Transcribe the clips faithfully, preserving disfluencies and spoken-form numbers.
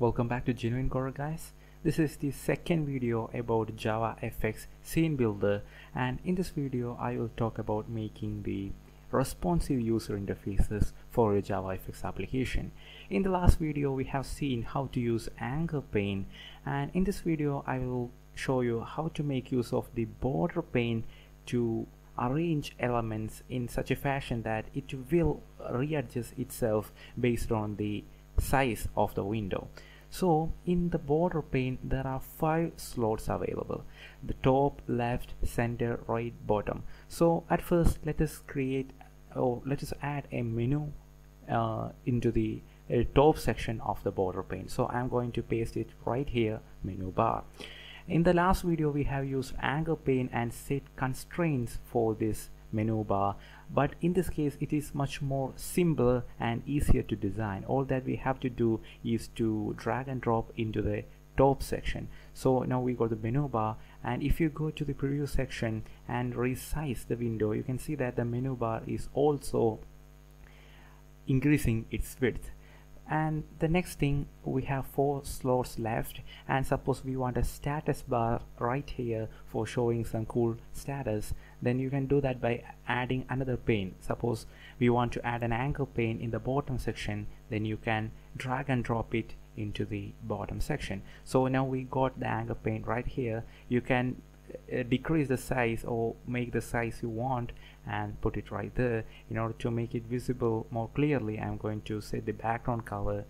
Welcome back to Genuine Coder, guys. This is the second video about JavaFX Scene Builder, and in this video I will talk about making the responsive user interfaces for your JavaFX application. In the last video we have seen how to use anchor pane, and in this video I will show you how to make use of the border pane to arrange elements in such a fashion that it will readjust itself based on the size of the window. So in the border pane there are five slots available: the top, left, center, right, bottom. So at first let us create or let us add a menu uh, into the uh, top section of the border pane. So I'm going to paste it right here, menu bar. In the last video we have used anchor pane and set constraints for this menu bar, but in this case it is much more simpler and easier to design. All that we have to do is to drag and drop into the top section. So now we got the menu bar, and if you go to the preview section and resize the window, you can see that the menu bar is also increasing its width. And the next thing, we have four slots left, and suppose we want a status bar right here for showing some cool status, then you can do that by adding another pane. Suppose we want to add an anchor pane in the bottom section, then you can drag and drop it into the bottom section. So now we got the anchor pane right here. You can uh, decrease the size or make the size you want and put it right there. In order to make it visible more clearly, I'm going to set the background color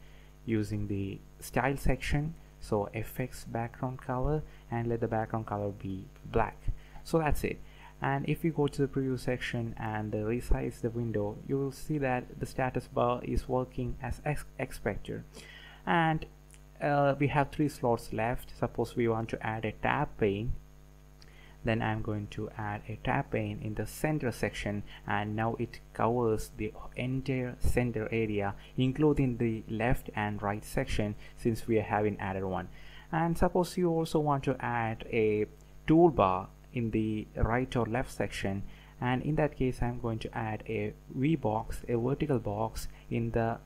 using the style section, so F X background color, and let the background color be black. So that's it. And if you go to the preview section and resize the window, you will see that the status bar is working as ex expected. And uh, we have three slots left. Suppose we want to add a tab pane, then I'm going to add a tab pane in the center section, and now it covers the entire center area including the left and right section, since we haven't added one. And suppose you also want to add a toolbar in the right or left section, and in that case I'm going to add a VBox, a vertical box, in the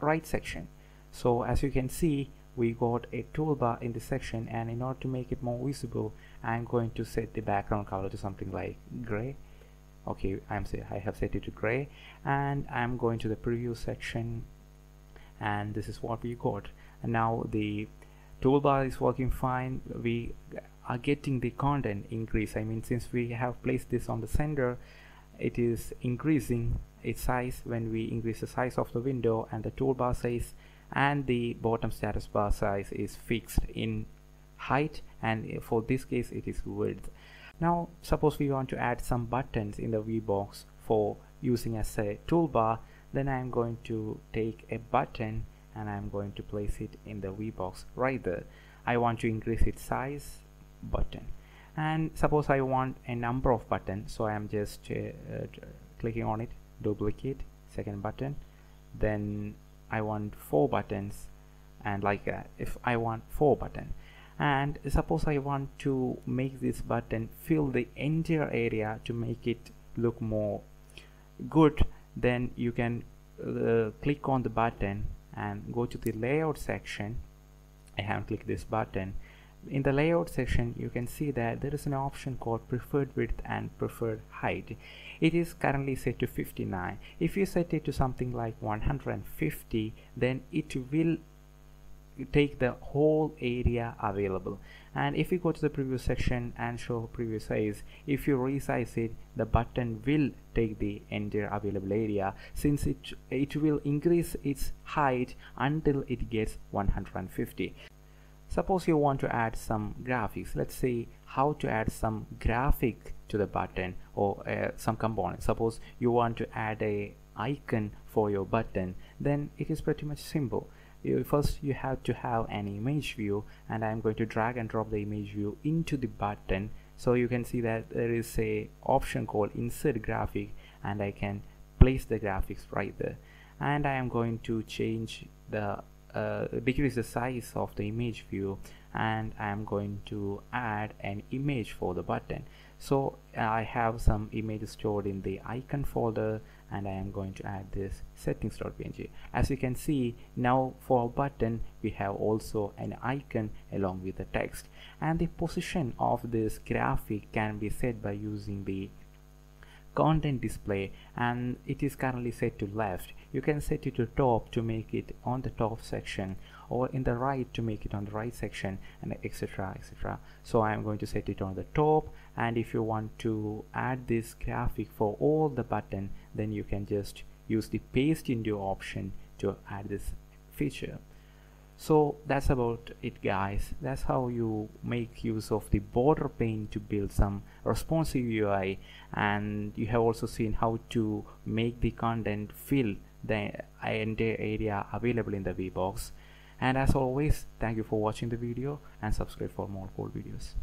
right section. So as you can see, we got a toolbar in this section, and in order to make it more visible, I'm going to set the background color to something like gray. Okay, I'm say I have set it to gray, and I'm going to the preview section, and this is what we got. And now the toolbar is working fine. We are getting the content increase. I mean, since we have placed this on the center, it is increasing its size when we increase the size of the window, and the toolbar size and the bottom status bar size is fixed in height, and for this case it is width. Now suppose we want to add some buttons in the VBox for using as a toolbar, then I'm going to take a button and I'm going to place it in the VBox right there. I want to increase its size, button. And suppose I want a number of buttons, so I'm just uh, uh, clicking on it, duplicate second button, then I want four buttons, and like that if I want four button. And suppose I want to make this button fill the entire area to make it look more good, then you can uh, click on the button and go to the layout section. I haven't clicked this button. In the layout section you can see that there is an option called preferred width and preferred height. It is currently set to fifty-nine. If you set it to something like one hundred fifty, then it will take the whole area available. And if you go to the preview section and show preview size, if you resize it, the button will take the entire available area, since it it will increase its height until it gets one hundred fifty. Suppose you want to add some graphics. Let's see how to add some graphic to the button or uh, some component. Suppose you want to add a icon for your button, then it is pretty much simple. You, first you have to have an image view, and I'm going to drag and drop the image view into the button. So you can see that there is a option called insert graphic, and I can place the graphics right there. And I am going to change the Uh, decrease the size of the image view, and I am going to add an image for the button. So I have some images stored in the icon folder, and I am going to add this settings dot P N G. As you can see, now for a button we have also an icon along with the text, and the position of this graphic can be set by using the content display, and it is currently set to left. You can set it to top to make it on the top section, or in the right to make it on the right section, and etc, etc. So I am going to set it on the top, and if you want to add this graphic for all the button, then you can just use the paste into option to add this feature. So that's about it, guys. That's how you make use of the border pane to build some responsive U I, and you have also seen how to make the content fill the entire area available in the VBox. And as always, thank you for watching the video and subscribe for more cool videos.